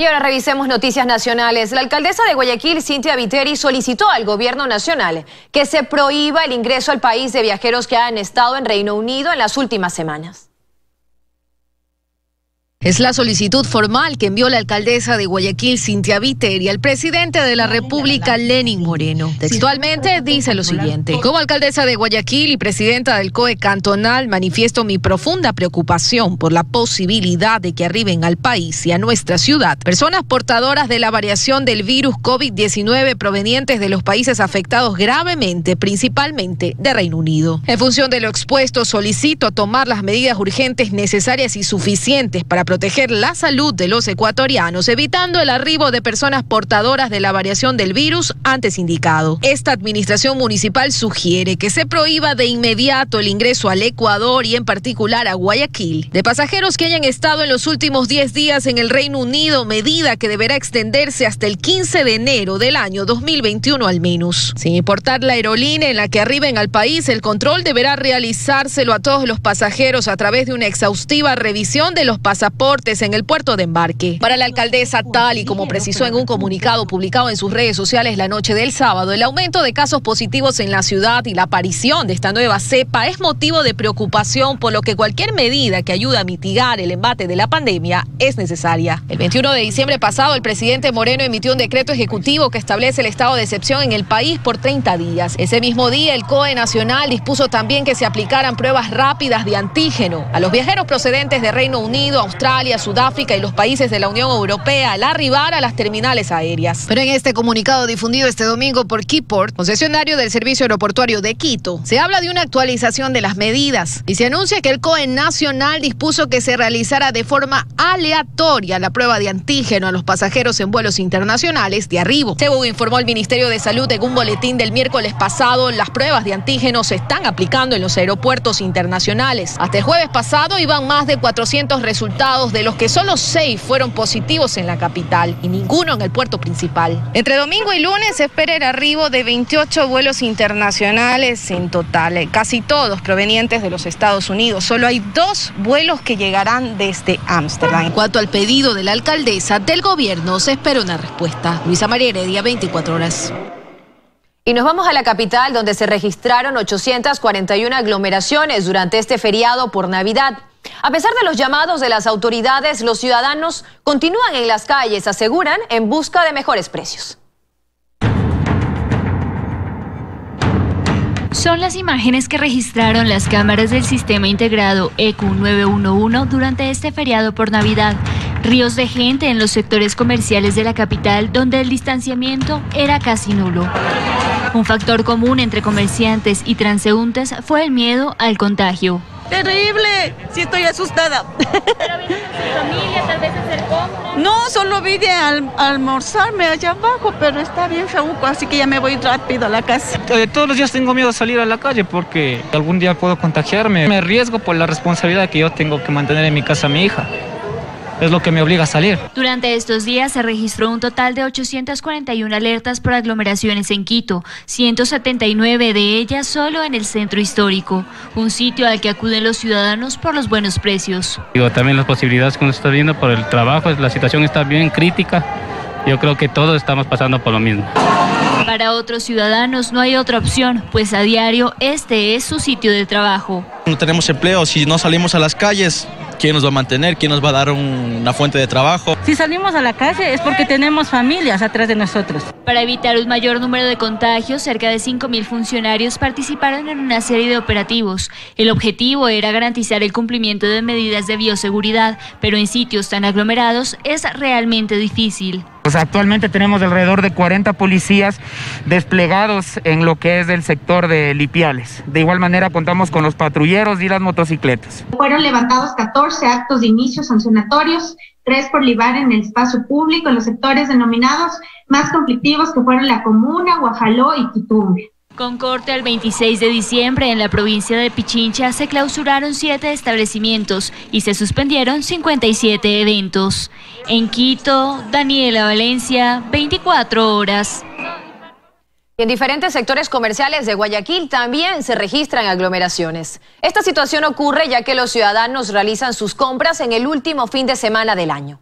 Y ahora revisemos noticias nacionales. La alcaldesa de Guayaquil, Cynthia Viteri, solicitó al gobierno nacional que se prohíba el ingreso al país de viajeros que han estado en Reino Unido en las últimas semanas. Es la solicitud formal que envió la alcaldesa de Guayaquil, Cynthia Viteri, al presidente de la República, Lenin Moreno. Textualmente dice lo siguiente: como alcaldesa de Guayaquil y presidenta del COE cantonal, manifiesto mi profunda preocupación por la posibilidad de que arriben al país y a nuestra ciudad personas portadoras de la variación del virus COVID-19 provenientes de los países afectados gravemente, principalmente de Reino Unido. En función de lo expuesto, solicito tomar las medidas urgentes, necesarias y suficientes para proteger la salud de los ecuatorianos, evitando el arribo de personas portadoras de la variación del virus antes indicado. Esta administración municipal sugiere que se prohíba de inmediato el ingreso al Ecuador y en particular a Guayaquil de pasajeros que hayan estado en los últimos 10 días en el Reino Unido, medida que deberá extenderse hasta el 15 de enero del año 2021 al menos. Sin importar la aerolínea en la que arriben al país, el control deberá realizárselo a todos los pasajeros a través de una exhaustiva revisión de los pasaportes en el puerto de embarque. Para la alcaldesa, tal y como precisó en un comunicado publicado en sus redes sociales la noche del sábado, el aumento de casos positivos en la ciudad y la aparición de esta nueva cepa es motivo de preocupación, por lo que cualquier medida que ayude a mitigar el embate de la pandemia es necesaria. El 21 de diciembre pasado, el presidente Moreno emitió un decreto ejecutivo que establece el estado de excepción en el país por 30 días. Ese mismo día, el COE nacional dispuso también que se aplicaran pruebas rápidas de antígeno a los viajeros procedentes de Reino Unido, Australia, Sudáfrica y los países de la Unión Europea al arribar a las terminales aéreas. Pero en este comunicado difundido este domingo por Keyport, concesionario del servicio aeroportuario de Quito, se habla de una actualización de las medidas y se anuncia que el COE nacional dispuso que se realizara de forma aleatoria la prueba de antígeno a los pasajeros en vuelos internacionales de arribo. Según informó el Ministerio de Salud en un boletín del miércoles pasado, las pruebas de antígeno se están aplicando en los aeropuertos internacionales. Hasta el jueves pasado iban más de 400 resultados, de los que solo 6 fueron positivos en la capital y ninguno en el puerto principal. Entre domingo y lunes se espera el arribo de 28 vuelos internacionales en total, casi todos provenientes de los Estados Unidos. Solo hay 2 vuelos que llegarán desde Ámsterdam. En cuanto al pedido de la alcaldesa, del gobierno se espera una respuesta. Luisa María Heredia, 24 horas. Y nos vamos a la capital, donde se registraron 841 aglomeraciones durante este feriado por Navidad. A pesar de los llamados de las autoridades, los ciudadanos continúan en las calles, aseguran, en busca de mejores precios. Son las imágenes que registraron las cámaras del sistema integrado ECU 911 durante este feriado por Navidad. Ríos de gente en los sectores comerciales de la capital, donde el distanciamiento era casi nulo. Un factor común entre comerciantes y transeúntes fue el miedo al contagio. Terrible, sí, estoy asustada. ¿Pero vine con mi familia, tal vez hacer compras? No, solo vine a almorzarme allá abajo, pero está bien chauco, así que ya me voy rápido a la casa. Todos los días tengo miedo a salir a la calle porque algún día puedo contagiarme. Me arriesgo por la responsabilidad que yo tengo que mantener en mi casa a mi hija. Es lo que me obliga a salir. Durante estos días se registró un total de 841 alertas por aglomeraciones en Quito, 179 de ellas solo en el centro histórico, un sitio al que acuden los ciudadanos por los buenos precios. Digo, también las posibilidades que uno está viendo por el trabajo, la situación está bien crítica. Yo creo que todos estamos pasando por lo mismo. Para otros ciudadanos no hay otra opción, pues a diario este es su sitio de trabajo. No tenemos empleo, si no salimos a las calles, ¿quién nos va a mantener? ¿Quién nos va a dar una fuente de trabajo? Si salimos a la calle es porque tenemos familias atrás de nosotros. Para evitar un mayor número de contagios, cerca de 5.000 funcionarios participaron en una serie de operativos. El objetivo era garantizar el cumplimiento de medidas de bioseguridad, pero en sitios tan aglomerados es realmente difícil. Pues actualmente tenemos alrededor de 40 policías desplegados en lo que es el sector de Lipiales. De igual manera contamos con los patrulleros y las motocicletas. Fueron levantados 14 actos de inicio sancionatorios, 3 por libar en el espacio público en los sectores denominados más conflictivos, que fueron La Comuna, Guajaló y Quitumbe. Con corte al 26 de diciembre en la provincia de Pichincha se clausuraron 7 establecimientos y se suspendieron 57 eventos. En Quito, Daniela Valencia, 24 horas. En diferentes sectores comerciales de Guayaquil también se registran aglomeraciones. Esta situación ocurre ya que los ciudadanos realizan sus compras en el último fin de semana del año.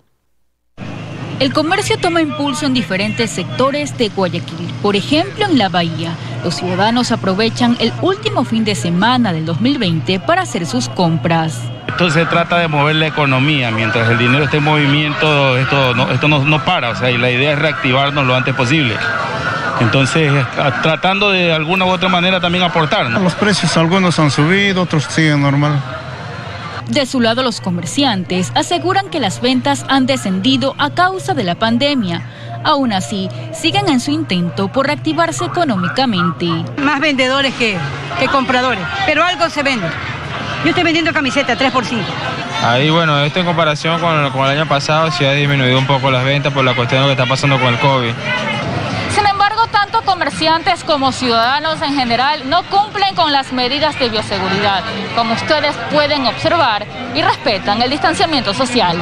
El comercio toma impulso en diferentes sectores de Guayaquil. Por ejemplo, en la bahía, los ciudadanos aprovechan el último fin de semana del 2020 para hacer sus compras. Esto se trata de mover la economía. Mientras el dinero esté en movimiento, esto no para. O sea, y la idea es reactivarnos lo antes posible. Entonces, tratando de alguna u otra manera también aportar, ¿no? Los precios algunos han subido, otros siguen normal. De su lado, los comerciantes aseguran que las ventas han descendido a causa de la pandemia. Aún así, siguen en su intento por reactivarse económicamente. Más vendedores que compradores, pero algo se vende. Yo estoy vendiendo camisetas 3x5. Ahí, bueno, esto en comparación con el año pasado, sí ha disminuido un poco las ventas por la cuestión de lo que está pasando con el COVID. Sin embargo, tanto comerciantes como ciudadanos en general no cumplen con las medidas de bioseguridad, como ustedes pueden observar, y respetan el distanciamiento social.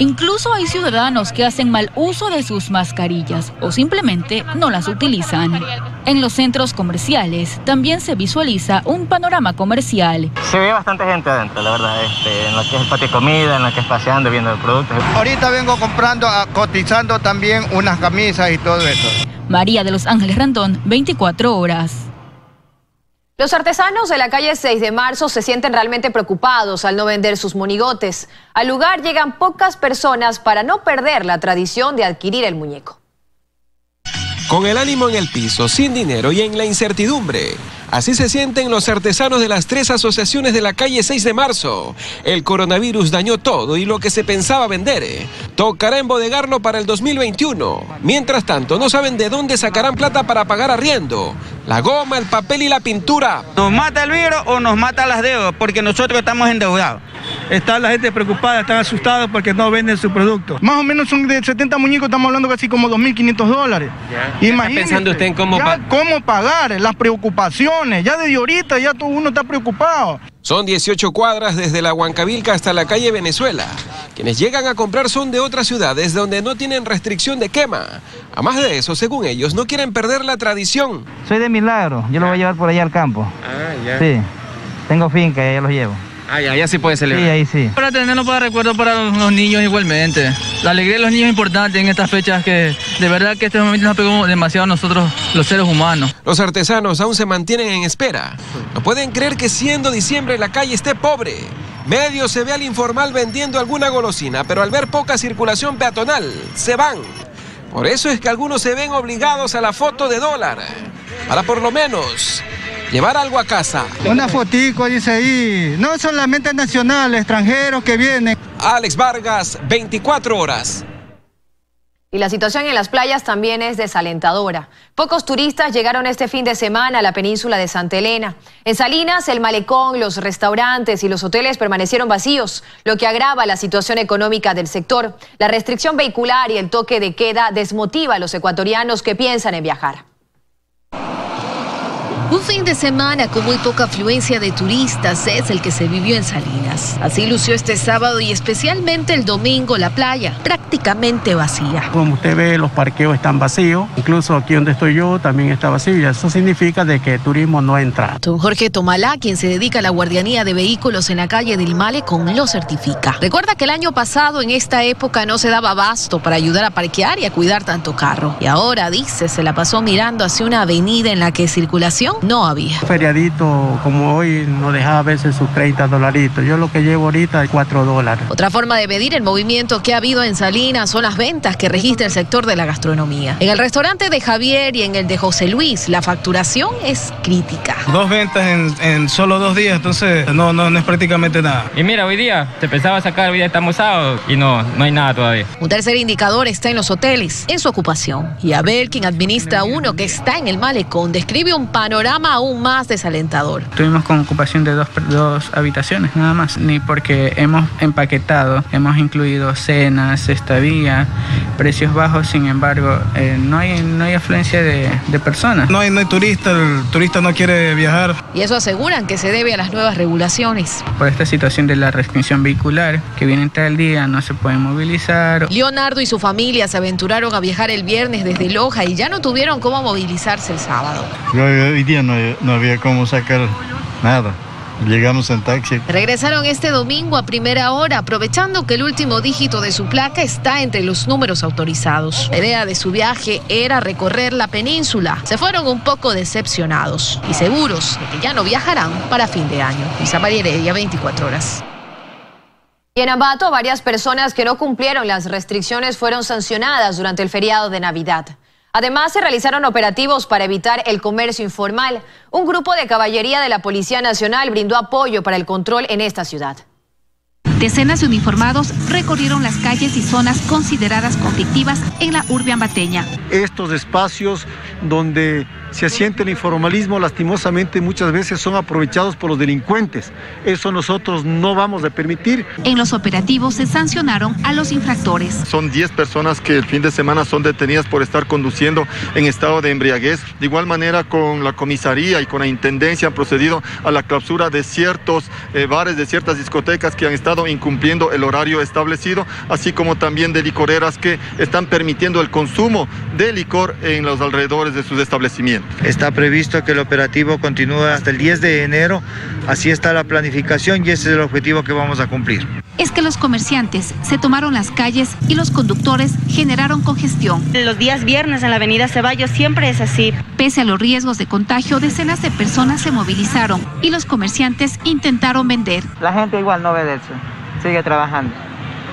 Incluso hay ciudadanos que hacen mal uso de sus mascarillas o simplemente no las utilizan. En los centros comerciales también se visualiza un panorama comercial. Se ve bastante gente adentro, la verdad, en lo que es el patio de comida, en lo que es paseando, viendo el producto. Ahorita vengo comprando, cotizando también unas camisas y todo eso. María de los Ángeles Randón, 24 horas. Los artesanos de la calle 6 de Marzo se sienten realmente preocupados al no vender sus monigotes. Al lugar llegan pocas personas para no perder la tradición de adquirir el muñeco. Con el ánimo en el piso, sin dinero y en la incertidumbre. Así se sienten los artesanos de las 3 asociaciones de la calle 6 de Marzo. El coronavirus dañó todo y lo que se pensaba vender tocará embodegarlo para el 2021. Mientras tanto, no saben de dónde sacarán plata para pagar arriendo, la goma, el papel y la pintura. Nos mata el virus o nos mata las deudas, porque nosotros estamos endeudados. Está la gente preocupada, están asustados porque no venden su producto. Más o menos son de 70 muñecos, estamos hablando casi como $2.500. Yeah. Imagínese, ¿está pensando usted en cómo, cómo pagar? Las preocupaciones, ya desde ahorita ya todo uno está preocupado. Son 18 cuadras desde la Huancavilca hasta la calle Venezuela. Quienes llegan a comprar son de otras ciudades donde no tienen restricción de quema. Además de eso, según ellos, no quieren perder la tradición. Soy de Milagro, yo lo voy a llevar por allá al campo. Ah, ya. Sí, tengo finca y allá los llevo. Ah, ya, ya sí puede celebrar. Sí, ahí sí. Para tenerlo para recuerdo para los niños igualmente. La alegría de los niños es importante en estas fechas, que de verdad que este momento nos pegó demasiado a nosotros los seres humanos. Los artesanos aún se mantienen en espera. No pueden creer que siendo diciembre la calle esté pobre. Medio se ve al informal vendiendo alguna golosina, pero al ver poca circulación peatonal, se van. Por eso es que algunos se ven obligados a la foto de dólar, para por lo menos llevar algo a casa. Una fotico dice ahí, no solamente nacionales, extranjeros que vienen. Alex Vargas, 24 horas. Y la situación en las playas también es desalentadora. Pocos turistas llegaron este fin de semana a la península de Santa Elena. En Salinas, el malecón, los restaurantes y los hoteles permanecieron vacíos, lo que agrava la situación económica del sector. La restricción vehicular y el toque de queda desmotiva a los ecuatorianos que piensan en viajar. Un fin de semana con muy poca afluencia de turistas es el que se vivió en Salinas. Así lució este sábado y especialmente el domingo la playa, prácticamente vacía. Como usted ve, los parqueos están vacíos, incluso aquí donde estoy yo también está vacío, y eso significa de que el turismo no entra. Don Jorge Tomalá, quien se dedica a la guardianía de vehículos en la calle del Malecón, lo certifica. Recuerda que el año pasado en esta época no se daba abasto para ayudar a parquear y a cuidar tanto carro. Y ahora, dice, se la pasó mirando hacia una avenida en la que circulación no había. Feriadito como hoy nos dejaba a veces sus $30. Yo lo que llevo ahorita es $4. Otra forma de medir el movimiento que ha habido en Salinas son las ventas que registra el sector de la gastronomía. En el restaurante de Javier y en el de José Luis, la facturación es crítica. 2 ventas en solo 2 días, entonces no es prácticamente nada. Y mira, hoy día se pensaba sacar, hoy día estamos sábado y no hay nada todavía. Un tercer indicador está en los hoteles, en su ocupación. Y Abel, quien administra uno que está en el malecón, describe un panorama aún más desalentador. Tuvimos con ocupación de dos habitaciones nada más, ni porque hemos empaquetado, hemos incluido cenas, estadía, precios bajos, sin embargo, no hay afluencia de personas. No hay turistas, el turista no quiere viajar. Y eso aseguran que se debe a las nuevas regulaciones. Por esta situación de la restricción vehicular, que vienen todo el día, no se pueden movilizar. Leonardo y su familia se aventuraron a viajar el viernes desde Loja y ya no tuvieron cómo movilizarse el sábado. Hoy día no había cómo sacar nada. Llegamos en taxi. Regresaron este domingo a primera hora, aprovechando que el último dígito de su placa está entre los números autorizados. La idea de su viaje era recorrer la península. Se fueron un poco decepcionados y seguros de que ya no viajarán para fin de año. Luisa María Heredia, 24 horas. Y en Ambato, varias personas que no cumplieron las restricciones fueron sancionadas durante el feriado de Navidad. Además, se realizaron operativos para evitar el comercio informal. Un grupo de caballería de la Policía Nacional brindó apoyo para el control en esta ciudad. Decenas de uniformados recorrieron las calles y zonas consideradas conflictivas en la urbe ambateña. Estos espacios donde se asienta el informalismo, lastimosamente muchas veces son aprovechados por los delincuentes. Eso nosotros no vamos a permitir. En los operativos se sancionaron a los infractores. Son 10 personas que el fin de semana son detenidas por estar conduciendo en estado de embriaguez. De igual manera, con la comisaría y con la intendencia han procedido a la clausura de ciertos bares, de ciertas discotecas que han estado incumpliendo el horario establecido, así como también de licoreras que están permitiendo el consumo de licor en los alrededores de sus establecimientos. Está previsto que el operativo continúe hasta el 10 de enero, así está la planificación y ese es el objetivo que vamos a cumplir. Es que los comerciantes se tomaron las calles y los conductores generaron congestión. Los días viernes en la avenida Ceballos siempre es así. Pese a los riesgos de contagio, decenas de personas se movilizaron y los comerciantes intentaron vender. La gente igual no obedece, sigue trabajando,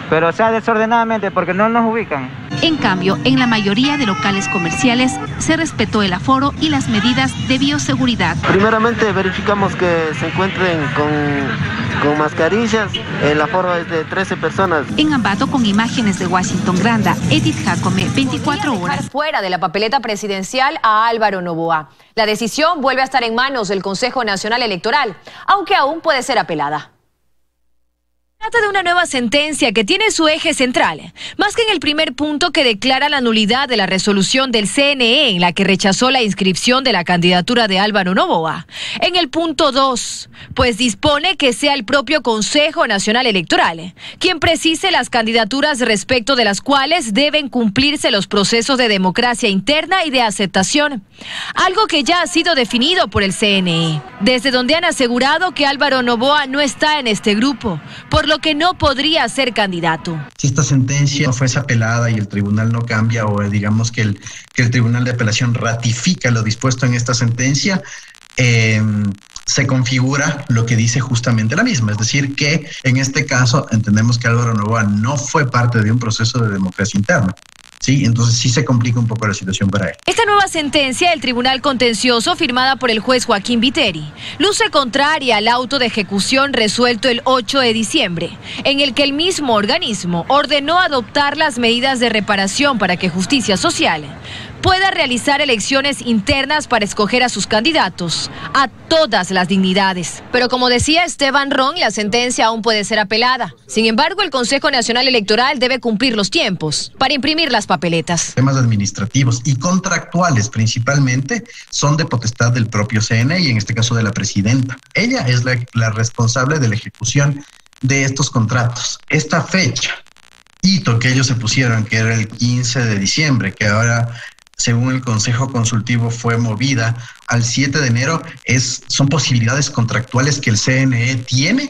pero sea desordenadamente porque no nos ubican. En cambio, en la mayoría de locales comerciales se respetó el aforo y las medidas de bioseguridad. Primeramente verificamos que se encuentren con mascarillas, el aforo es de 13 personas. En Ambato, con imágenes de Washington Granda, Edith Jacome, 24 horas. Fuera de la papeleta presidencial a Álvaro Noboa. La decisión vuelve a estar en manos del Consejo Nacional Electoral, aunque aún puede ser apelada. Se trata de una nueva sentencia que tiene su eje central, más que en el primer punto que declara la nulidad de la resolución del CNE en la que rechazó la inscripción de la candidatura de Álvaro Noboa, en el punto 2, pues dispone que sea el propio Consejo Nacional Electoral quien precise las candidaturas respecto de las cuales deben cumplirse los procesos de democracia interna y de aceptación, algo que ya ha sido definido por el CNE, desde donde han asegurado que Álvaro Noboa no está en este grupo, por lo que no podría ser candidato. Si esta sentencia no fuese apelada y el tribunal no cambia, o digamos que el tribunal de apelación ratifica lo dispuesto en esta sentencia, se configura lo que dice justamente la misma, es decir, que en este caso entendemos que Álvaro Noboa no fue parte de un proceso de democracia interna. Sí, entonces sí se complica un poco la situación para él. Esta nueva sentencia del Tribunal Contencioso, firmada por el juez Joaquín Viteri, luce contraria al auto de ejecución resuelto el 8 de diciembre, en el que el mismo organismo ordenó adoptar las medidas de reparación para que Justicia Social pueda realizar elecciones internas para escoger a sus candidatos, a todas las dignidades. Pero como decía Esteban Ron, la sentencia aún puede ser apelada. Sin embargo, el Consejo Nacional Electoral debe cumplir los tiempos para imprimir las papeletas. Temas administrativos y contractuales principalmente son de potestad del propio CNE y en este caso de la presidenta. Ella es la responsable de la ejecución de estos contratos. Esta fecha, hito que ellos se pusieron, que era el 15 de diciembre, que ahora, según el Consejo Consultivo, fue movida al 7 de enero, son posibilidades contractuales que el CNE tiene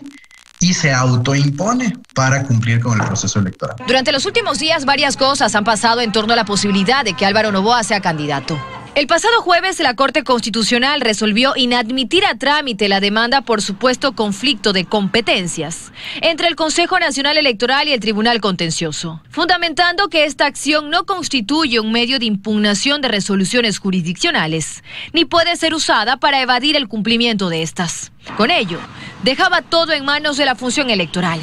y se autoimpone para cumplir con el proceso electoral. Durante los últimos días, varias cosas han pasado en torno a la posibilidad de que Álvaro Noboa sea candidato. El pasado jueves, la Corte Constitucional resolvió inadmitir a trámite la demanda por supuesto conflicto de competencias entre el Consejo Nacional Electoral y el Tribunal Contencioso, fundamentando que esta acción no constituye un medio de impugnación de resoluciones jurisdiccionales, ni puede ser usada para evadir el cumplimiento de estas. Con ello, dejaba todo en manos de la función electoral.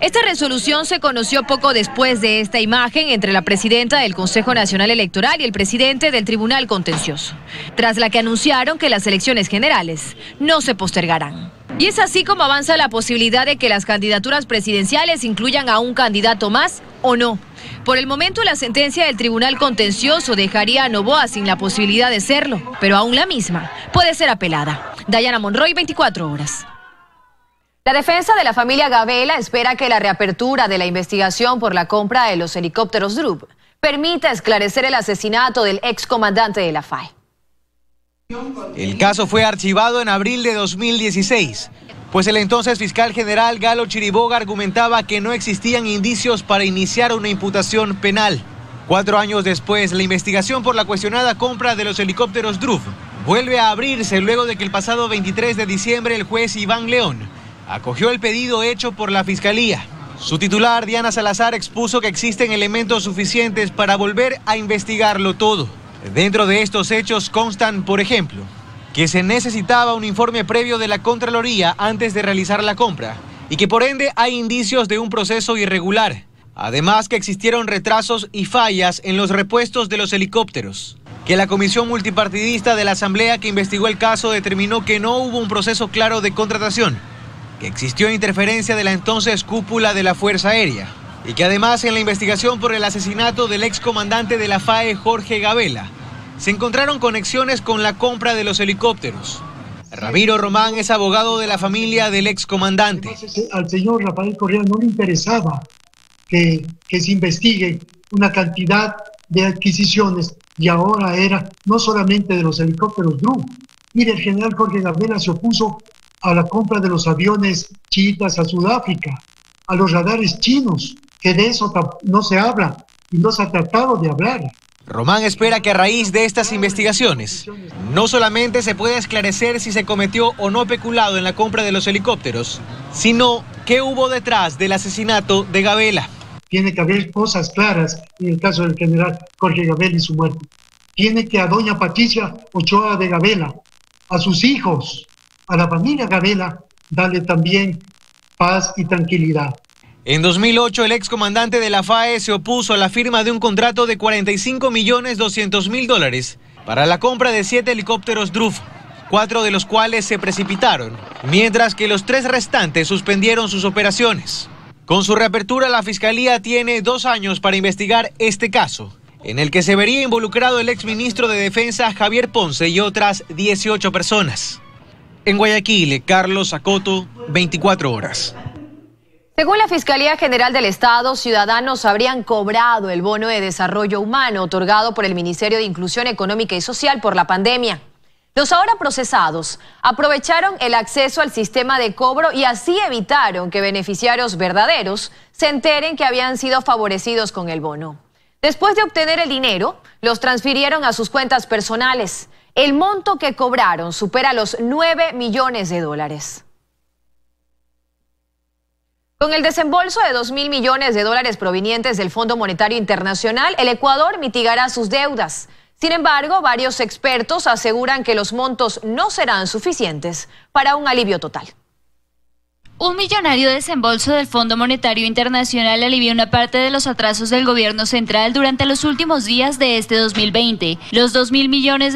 Esta resolución se conoció poco después de esta imagen entre la presidenta del Consejo Nacional Electoral y el presidente del Tribunal Contencioso, tras la que anunciaron que las elecciones generales no se postergarán. Y es así como avanza la posibilidad de que las candidaturas presidenciales incluyan a un candidato más o no. Por el momento, la sentencia del Tribunal Contencioso dejaría a Noboa sin la posibilidad de serlo, pero aún la misma puede ser apelada. Dayana Monroy, 24 horas. La defensa de la familia Gabela espera que la reapertura de la investigación por la compra de los helicópteros Dhruv permita esclarecer el asesinato del excomandante de la FAI. El caso fue archivado en abril de 2016 Pues el entonces fiscal general Galo Chiriboga argumentaba que no existían indicios para iniciar una imputación penal. 4 años después, la investigación por la cuestionada compra de los helicópteros Dhruv vuelve a abrirse luego de que el pasado 23 de diciembre el juez Iván León acogió el pedido hecho por la Fiscalía. Su titular, Diana Salazar, expuso que existen elementos suficientes para volver a investigarlo todo. Dentro de estos hechos constan, por ejemplo, que se necesitaba un informe previo de la Contraloría antes de realizar la compra y que por ende hay indicios de un proceso irregular. Además que existieron retrasos y fallas en los repuestos de los helicópteros, que la comisión multipartidista de la Asamblea que investigó el caso determinó que no hubo un proceso claro de contratación, que existió interferencia de la entonces cúpula de la Fuerza Aérea y que además en la investigación por el asesinato del excomandante de la FAE, Jorge Gabela, se encontraron conexiones con la compra de los helicópteros. Ramiro Román es abogado de la familia del excomandante. Al señor Rafael Correa no le interesaba que se investigue una cantidad de adquisiciones, y ahora era no solamente de los helicópteros Dhruv. Mire, el general Jorge Gabela se opuso a la compra de los aviones chiitas a Sudáfrica, a los radares chinos, que de eso no se habla y no se ha tratado de hablar. Román espera que a raíz de estas investigaciones no solamente se pueda esclarecer si se cometió o no peculado en la compra de los helicópteros, sino qué hubo detrás del asesinato de Gabela. Tiene que haber cosas claras en el caso del general Jorge Gabela y su muerte. Tiene que a doña Patricia Ochoa de Gabela, a sus hijos, a la familia Gabela, darle también paz y tranquilidad. En 2008, el excomandante de la FAE se opuso a la firma de un contrato de $45.200.000 para la compra de 7 helicópteros Dhruv, 4 de los cuales se precipitaron, mientras que los 3 restantes suspendieron sus operaciones. Con su reapertura, la Fiscalía tiene 2 años para investigar este caso, en el que se vería involucrado el exministro de Defensa, Javier Ponce, y otras 18 personas. En Guayaquil, Carlos Sacoto, 24 horas. Según la Fiscalía General del Estado, ciudadanos habrían cobrado el bono de desarrollo humano otorgado por el Ministerio de Inclusión Económica y Social por la pandemia. Los ahora procesados aprovecharon el acceso al sistema de cobro y así evitaron que beneficiarios verdaderos se enteren que habían sido favorecidos con el bono. Después de obtener el dinero, los transfirieron a sus cuentas personales. El monto que cobraron supera los $9 millones. Con el desembolso de $2.000 millones provenientes del Fondo Monetario Internacional, el Ecuador mitigará sus deudas. Sin embargo, varios expertos aseguran que los montos no serán suficientes para un alivio total. Un millonario desembolso del Fondo Monetario Internacional alivió una parte de los atrasos del gobierno central durante los últimos días de este 2020. Los $2.000 millones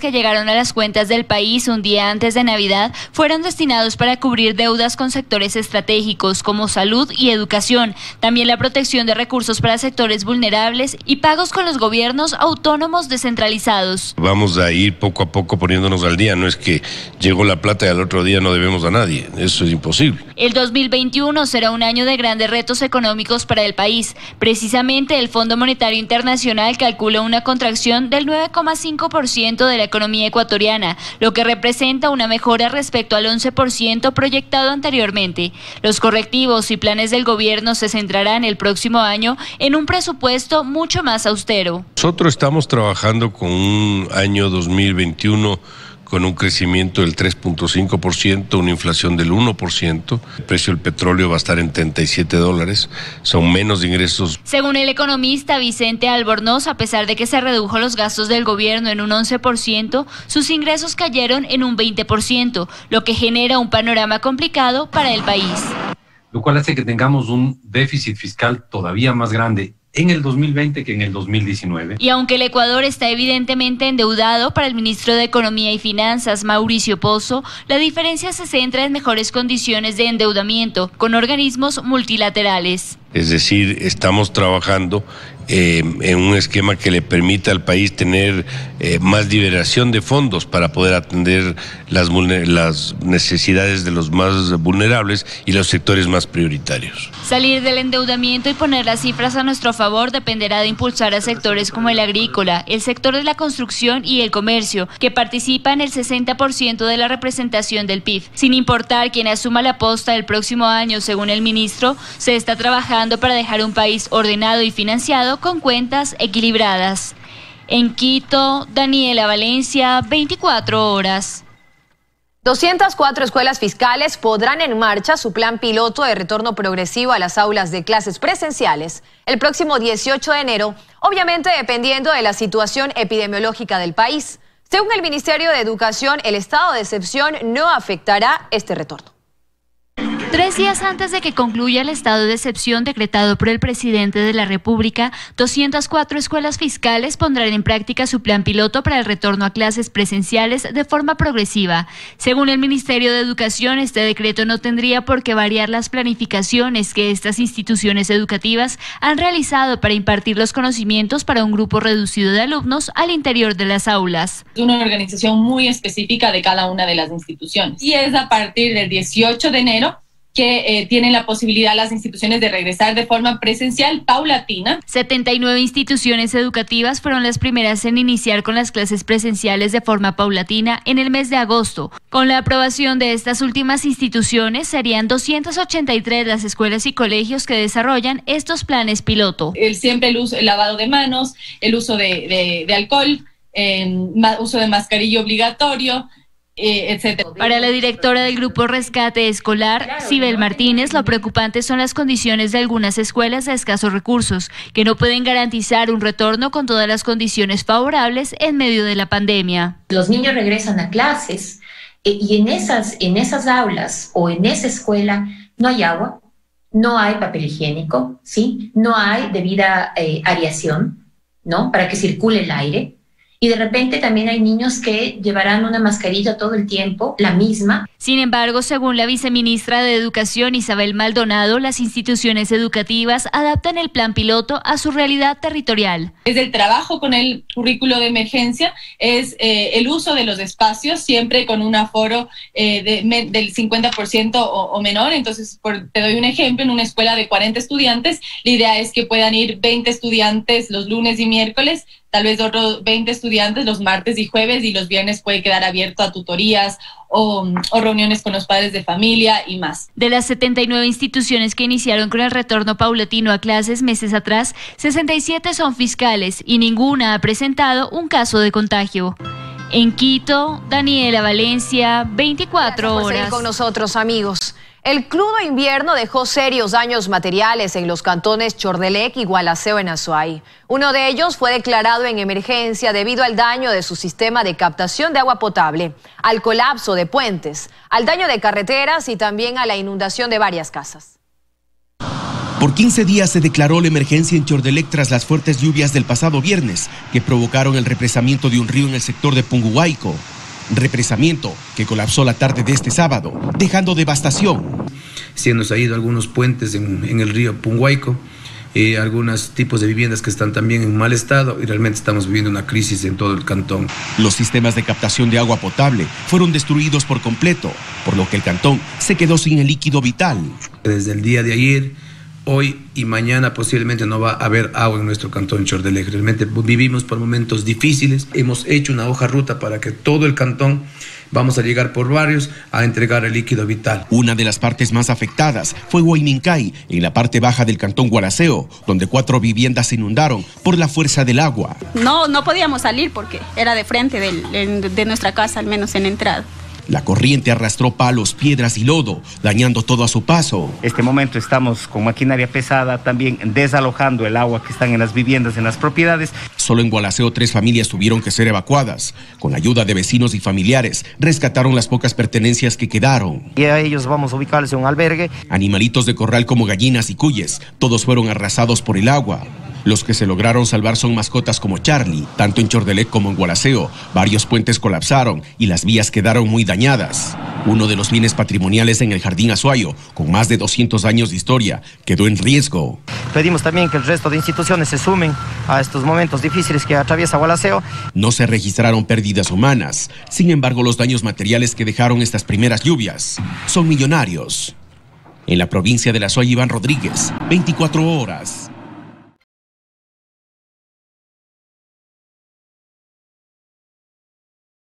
que llegaron a las cuentas del país un día antes de Navidad fueron destinados para cubrir deudas con sectores estratégicos como salud y educación, también la protección de recursos para sectores vulnerables y pagos con los gobiernos autónomos descentralizados. Vamos a ir poco a poco poniéndonos al día, no es que llegó la plata y al otro día no debemos a nadie, eso es imposible. El 2021 será un año de grandes retos económicos para el país. Precisamente el Fondo Monetario Internacional calcula una contracción del 9,5% de la economía ecuatoriana, lo que representa una mejora respecto al 11% proyectado anteriormente. Los correctivos y planes del gobierno se centrarán el próximo año en un presupuesto mucho más austero. Nosotros estamos trabajando con un año 2021 con un crecimiento del 3,5%, una inflación del 1%. El precio del petróleo va a estar en $37, son menos ingresos. Según el economista Vicente Albornoz, a pesar de que se redujo los gastos del gobierno en un 11%, sus ingresos cayeron en un 20%, lo que genera un panorama complicado para el país. Lo cual hace que tengamos un déficit fiscal todavía más grande en el 2020 que en el 2019. Y aunque el Ecuador está evidentemente endeudado, para el ministro de Economía y Finanzas, Mauricio Pozo, la diferencia se centra en mejores condiciones de endeudamiento con organismos multilaterales. Es decir, estamos trabajando en un esquema que le permita al país tener más liberación de fondos para poder atender las necesidades de los más vulnerables y los sectores más prioritarios. Salir del endeudamiento y poner las cifras a nuestro favor dependerá de impulsar a sectores como el agrícola, el sector de la construcción y el comercio, que participan el 60% de la representación del PIB. Sin importar quién asuma la posta el próximo año, según el ministro, se está trabajando para dejar un país ordenado y financiado con cuentas equilibradas. En Quito, Daniela Valencia, 24 horas. 204 escuelas fiscales podrán en marcha su plan piloto de retorno progresivo a las aulas de clases presenciales el próximo 18 de enero, obviamente dependiendo de la situación epidemiológica del país. Según el Ministerio de Educación, el estado de excepción no afectará este retorno. 3 días antes de que concluya el estado de excepción decretado por el presidente de la República, 204 escuelas fiscales pondrán en práctica su plan piloto para el retorno a clases presenciales de forma progresiva. Según el Ministerio de Educación, este decreto no tendría por qué variar las planificaciones que estas instituciones educativas han realizado para impartir los conocimientos para un grupo reducido de alumnos al interior de las aulas. Es una organización muy específica de cada una de las instituciones y es a partir del 18 de enero que tienen la posibilidad las instituciones de regresar de forma presencial paulatina. 79 instituciones educativas fueron las primeras en iniciar con las clases presenciales de forma paulatina en el mes de agosto. Con la aprobación de estas últimas instituciones, serían 283 las escuelas y colegios que desarrollan estos planes piloto. El lavado de manos, el uso de alcohol, uso de mascarilla obligatorio, etcétera. Para la directora del Grupo Rescate Escolar, Cibel Martínez, lo preocupante son las condiciones de algunas escuelas de escasos recursos, que no pueden garantizar un retorno con todas las condiciones favorables en medio de la pandemia. Los niños regresan a clases y en esas aulas o en esa escuela no hay agua, no hay papel higiénico, ¿sí? No hay debida aireación, ¿no? Para que circule el aire. Y de repente también hay niños que llevarán una mascarilla todo el tiempo, la misma. Sin embargo, según la viceministra de Educación, Isabel Maldonado, las instituciones educativas adaptan el plan piloto a su realidad territorial. Es el trabajo con el currículo de emergencia, es el uso de los espacios, siempre con un aforo del 50% o menor. Entonces, te doy un ejemplo, en una escuela de 40 estudiantes, la idea es que puedan ir 20 estudiantes los lunes y miércoles, tal vez otros 20 estudiantes los martes y jueves, y los viernes puede quedar abierto a tutorías o reuniones con los padres de familia y más. De las 79 instituciones que iniciaron con el retorno paulatino a clases meses atrás, 67 son fiscales y ninguna ha presentado un caso de contagio. En Quito, Daniela Valencia, 24 horas. Gracias por seguir con nosotros, amigos. El crudo invierno dejó serios daños materiales en los cantones Chordelec y Gualaceo en Azuay. Uno de ellos fue declarado en emergencia debido al daño de su sistema de captación de agua potable, al colapso de puentes, al daño de carreteras y también a la inundación de varias casas. Por 15 días se declaró la emergencia en Chordelec tras las fuertes lluvias del pasado viernes que provocaron el represamiento de un río en el sector de Punguhuayco. Represamiento que colapsó la tarde de este sábado, dejando devastación. Se nos han ido algunos puentes en el río Punguayco, algunos tipos de viviendas que están también en mal estado, y realmente estamos viviendo una crisis en todo el cantón. Los sistemas de captación de agua potable fueron destruidos por completo, por lo que el cantón se quedó sin el líquido vital. Desde el día de ayer, hoy y mañana posiblemente no va a haber agua en nuestro cantón Chordelec. Realmente vivimos por momentos difíciles. Hemos hecho una hoja ruta para que todo el cantón vamos a llegar por barrios a entregar el líquido vital. Una de las partes más afectadas fue Huaymincay, en la parte baja del cantón Gualaceo, donde 4 viviendas se inundaron por la fuerza del agua. No podíamos salir porque era de frente de nuestra casa, al menos en entrada. La corriente arrastró palos, piedras y lodo, dañando todo a su paso. En este momento estamos con maquinaria pesada también desalojando el agua que están en las viviendas, en las propiedades. Solo en Gualaceo 3 familias tuvieron que ser evacuadas. Con la ayuda de vecinos y familiares, rescataron las pocas pertenencias que quedaron. Y a ellos vamos a ubicarles en un albergue. Animalitos de corral como gallinas y cuyes, todos fueron arrasados por el agua. Los que se lograron salvar son mascotas como Charlie, tanto en Chordelec como en Gualaceo. Varios puentes colapsaron y las vías quedaron muy dañadas. Uno de los bienes patrimoniales en el Jardín Azuayo, con más de 200 años de historia, quedó en riesgo. Pedimos también que el resto de instituciones se sumen a estos momentos difíciles que atraviesa Gualaceo. No se registraron pérdidas humanas. Sin embargo, los daños materiales que dejaron estas primeras lluvias son millonarios. En la provincia del Azuay, Iván Rodríguez, 24 horas.